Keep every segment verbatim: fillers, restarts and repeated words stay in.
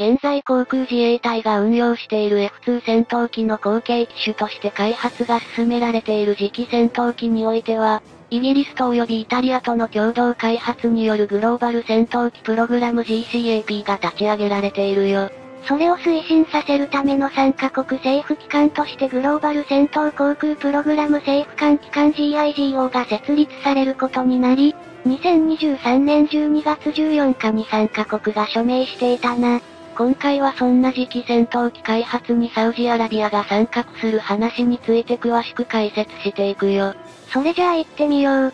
現在航空自衛隊が運用している エフツー 戦闘機の後継機種として開発が進められている次期戦闘機においては、イギリスと及びイタリアとの共同開発によるグローバル戦闘機プログラム ジーキャップ が立ち上げられているよ。それを推進させるためのさんかこく政府機関としてグローバル戦闘航空プログラム政府間機関 ジーアイジーオー が設立されることになり、にせんにじゅうさんねんじゅうにがつじゅうよっかにさんかこくが署名していたな。今回はそんな次期戦闘機開発にサウジアラビアが参画する話について詳しく解説していくよ。それじゃあ行ってみよう。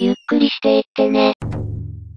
ゆっくりしていってね。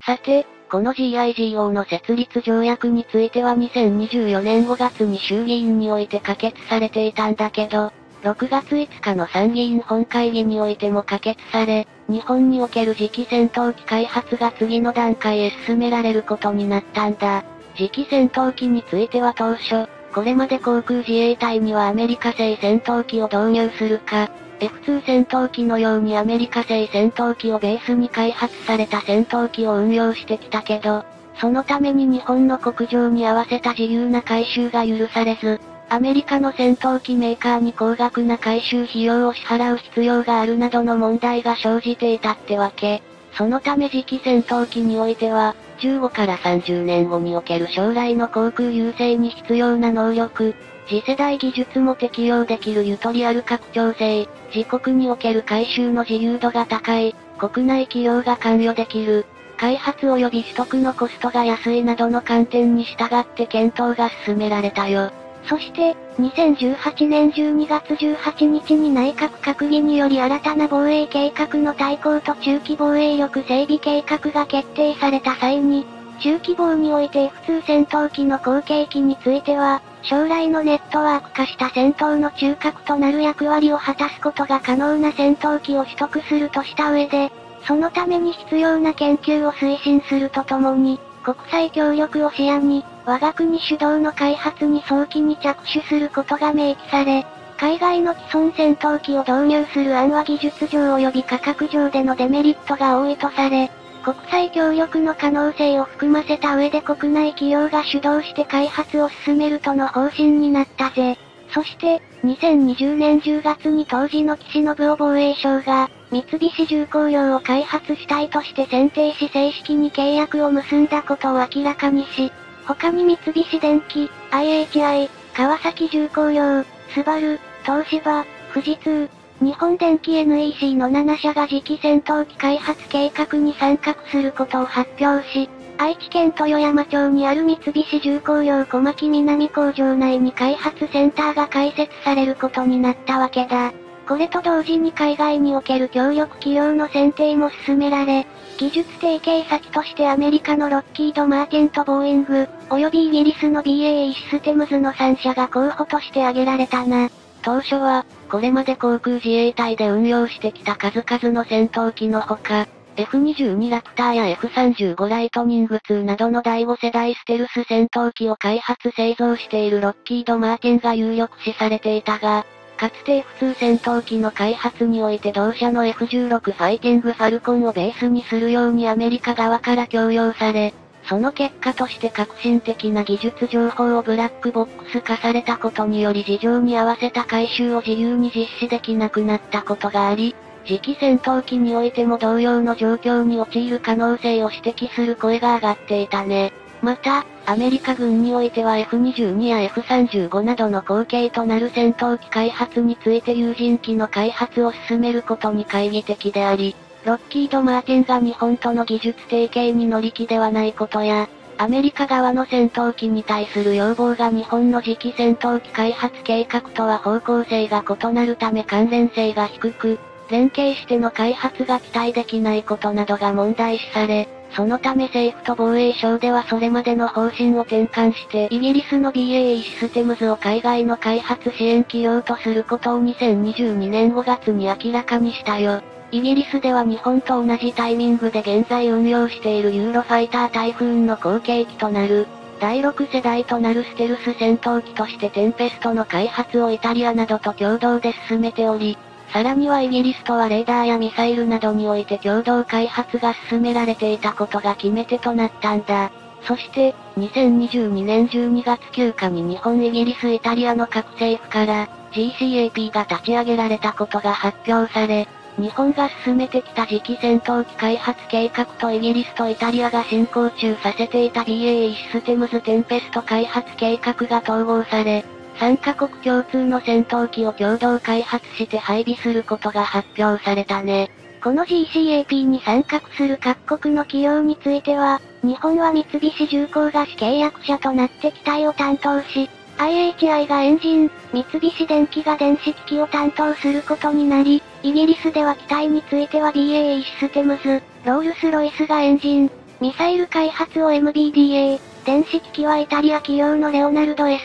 さて、この ジーアイジーオー の設立条約についてはにせんにじゅうよねんごがつに衆議院において可決されていたんだけど、ろくがついつかの参議院本会議においても可決され、日本における次期戦闘機開発が次の段階へ進められることになったんだ。次期戦闘機については当初、これまで航空自衛隊にはアメリカ製戦闘機を導入するか、エフツー 戦闘機のようにアメリカ製戦闘機をベースに開発された戦闘機を運用してきたけど、そのために日本の国情に合わせた自由な改修が許されず、アメリカの戦闘機メーカーに高額な改修費用を支払う必要があるなどの問題が生じていたってわけ。そのため次期戦闘機においては、じゅうごからさんじゅうねんごにおける将来の航空優勢に必要な能力、次世代技術も適用できるゆとりある拡張性、自国における改修の自由度が高い、国内企業が関与できる、開発及び取得のコストが安いなどの観点に従って検討が進められたよ。そして、にせんじゅうはちねんじゅうにがつじゅうはちにちに内閣閣議により新たな防衛計画の大綱と中期防衛力整備計画が決定された際に、中期防においてエフツー戦闘機の後継機については、将来のネットワーク化した戦闘の中核となる役割を果たすことが可能な戦闘機を取得するとした上で、そのために必要な研究を推進するとともに、国際協力を視野に、我が国主導の開発に早期に着手することが明記され、海外の既存戦闘機を導入する案は技術上及び価格上でのデメリットが多いとされ、国際協力の可能性を含ませた上で国内企業が主導して開発を進めるとの方針になったぜ。そして、にせんにじゅうねんじゅうがつに当時の岸信夫防衛相が、三菱重工業を開発主体として選定し正式に契約を結んだことを明らかにし、他に三菱電機、アイエイチアイ、川崎重工業、スバル、東芝、富士通、日本電機 エヌイーシー のななしゃが次期戦闘機開発計画に参画することを発表し、愛知県豊山町にある三菱重工業小牧南工場内に開発センターが開設されることになったわけだ。これと同時に海外における協力企業の選定も進められ、技術提携先としてアメリカのロッキード・マーティンとボーイング、およびイギリスの ビーエーイー システムズのさんしゃが候補として挙げられたな。当初は、これまで航空自衛隊で運用してきた数々の戦闘機のほか、エフにじゅうに ラプターや エフさんじゅうご ライトニングツーなどのだいご世代ステルス戦闘機を開発製造しているロッキード・マーティンが有力視されていたが、かつて エフツー 戦闘機の開発において同社の エフじゅうろく ファイティングファルコンをベースにするようにアメリカ側から強要され、その結果として革新的な技術情報をブラックボックス化されたことにより事情に合わせた改修を自由に実施できなくなったことがあり、次期戦闘機においても同様の状況に陥る可能性を指摘する声が上がっていたね。また、アメリカ軍においては エフにじゅうに や エフさんじゅうご などの後継となる戦闘機開発について有人機の開発を進めることに懐疑的であり、ロッキード・マーティンが日本との技術提携に乗り気ではないことや、アメリカ側の戦闘機に対する要望が日本の次期戦闘機開発計画とは方向性が異なるため関連性が低く、連携しての開発が期待できないことなどが問題視され、そのため政府と防衛省ではそれまでの方針を転換してイギリスの ビーエーイー システムズを海外の開発支援企業とすることをにせんにじゅうにねんごがつに明らかにしたよ。イギリスでは日本と同じタイミングで現在運用しているユーロファイタータイフーンの後継機となるだいろく世代となるステルス戦闘機としてテンペストの開発をイタリアなどと共同で進めており、さらにはイギリスとはレーダーやミサイルなどにおいて共同開発が進められていたことが決め手となったんだ。そして、にせんにじゅうにねんじゅうにがつここのかに日本、イギリス、イタリアの各政府から、ジーキャップ が立ち上げられたことが発表され、日本が進めてきた次期戦闘機開発計画とイギリスとイタリアが進行中させていた ビーエーイー システムズテンペスト開発計画が統合され、さんかこく共通の戦闘機を共同開発して配備することが発表されたね。この ジーキャップ に参画する各国の企業については、日本は三菱重工が主契約者となって機体を担当し、アイエイチアイ がエンジン、三菱電機が電子機器を担当することになり、イギリスでは機体については ビーエーイー システムズ、ロールスロイスがエンジン、ミサイル開発を エムビーディーエー、電子機器はイタリア企業のレオナルド エス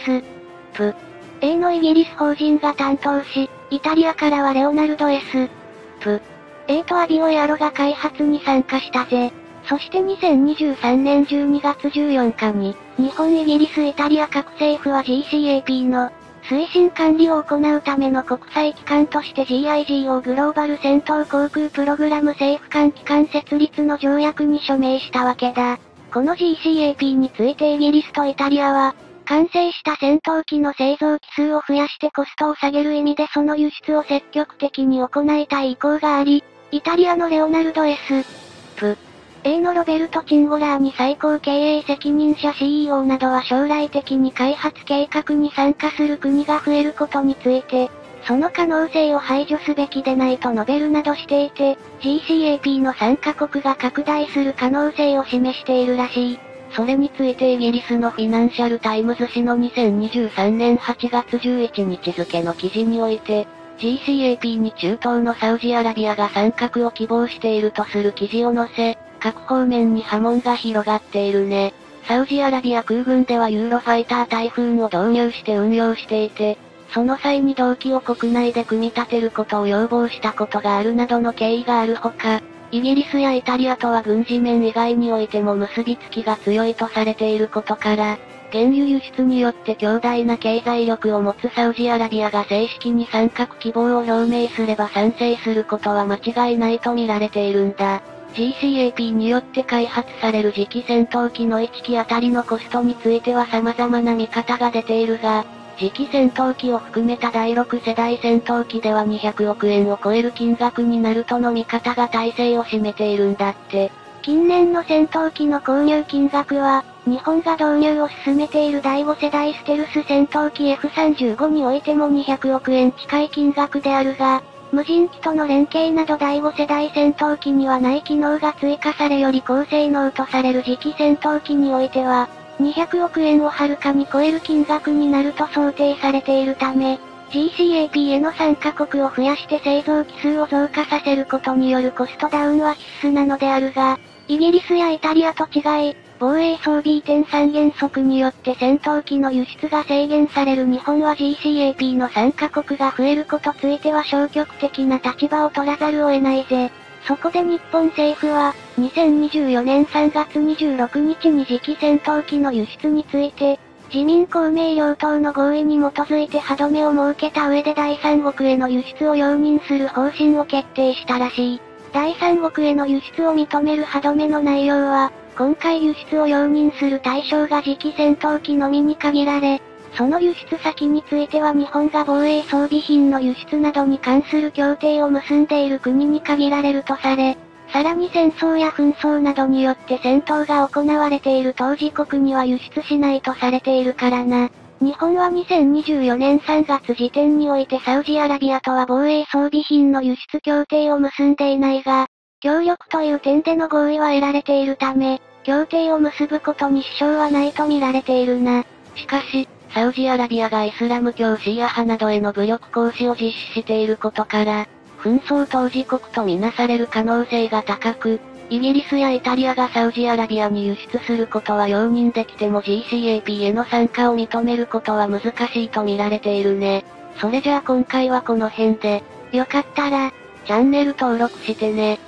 ピー エー のイギリス法人が担当し、イタリアからはレオナルド エス ピー エー とアビオエアロが開発に参加したぜ。そしてにせんにじゅうさんねんじゅうにがつじゅうよっかに、日本イギリスイタリア各政府は ジーキャップ の推進管理を行うための国際機関として ジーアイジーオー グローバル戦闘航空プログラム政府間機関設立の条約に署名したわけだ。この ジーキャップ についてイギリスとイタリアは、完成した戦闘機の製造機数を増やしてコストを下げる意味でその輸出を積極的に行いたい意向があり、イタリアのレオナルド エス ピー エー のロベルト・チンゴラーニ最高経営責任者 シーイーオー などは将来的に開発計画に参加する国が増えることについて、その可能性を排除すべきでないと述べるなどしていて、ジーキャップ の参加国が拡大する可能性を示しているらしい。それについてイギリスのフィナンシャルタイムズ紙のにせんにじゅうさんねんはちがつじゅういちにち付の記事において、ジーキャップ に中東のサウジアラビアが参画を希望しているとする記事を載せ、各方面に波紋が広がっているね。サウジアラビア空軍ではユーロファイタータイフーンを導入して運用していて、その際に同機を国内で組み立てることを要望したことがあるなどの経緯があるほか、イギリスやイタリアとは軍事面以外においても結びつきが強いとされていることから、原油輸出によって強大な経済力を持つサウジアラビアが正式に参画希望を表明すれば賛成することは間違いないと見られているんだ。ジーキャップ によって開発される次期戦闘機のいっきあたりのコストについては様々な見方が出ているが、次期戦闘機を含めただいろく世代戦闘機ではにひゃくおくえんを超える金額になるとの見方が大勢を占めているんだって。近年の戦闘機の購入金額は、日本が導入を進めているだいご世代ステルス戦闘機 エフさんじゅうご においてもにひゃくおくえん近い金額であるが、無人機との連携などだいご世代戦闘機にはない機能が追加されより高性能とされる次期戦闘機においては、にひゃくおくえんをはるかに超える金額になると想定されているため、ジーキャップ への参加国を増やして製造機数を増加させることによるコストダウンは必須なのであるが、イギリスやイタリアと違い、防衛装備移転三原則によって戦闘機の輸出が制限される日本は ジーキャップ の参加国が増えることについては消極的な立場を取らざるを得ないぜ。そこで日本政府は、にせんにじゅうよねんさんがつにじゅうろくにちに次期戦闘機の輸出について、自民公明両党の合意に基づいて歯止めを設けた上で第三国への輸出を容認する方針を決定したらしい。第三国への輸出を認める歯止めの内容は、今回輸出を容認する対象が次期戦闘機のみに限られ、その輸出先については日本が防衛装備品の輸出などに関する協定を結んでいる国に限られるとされ、さらに戦争や紛争などによって戦闘が行われている当事国には輸出しないとされているからな。日本はにせんにじゅうよねんさんがつ時点においてサウジアラビアとは防衛装備品の輸出協定を結んでいないが、協力という点での合意は得られているため、協定を結ぶことに支障はないと見られているな。しかし、サウジアラビアがイスラム教シーア派などへの武力行使を実施していることから、紛争当事国とみなされる可能性が高く、イギリスやイタリアがサウジアラビアに輸出することは容認できても ジーキャップ への参加を認めることは難しいと見られているね。それじゃあ今回はこの辺で、よかったら、チャンネル登録してね。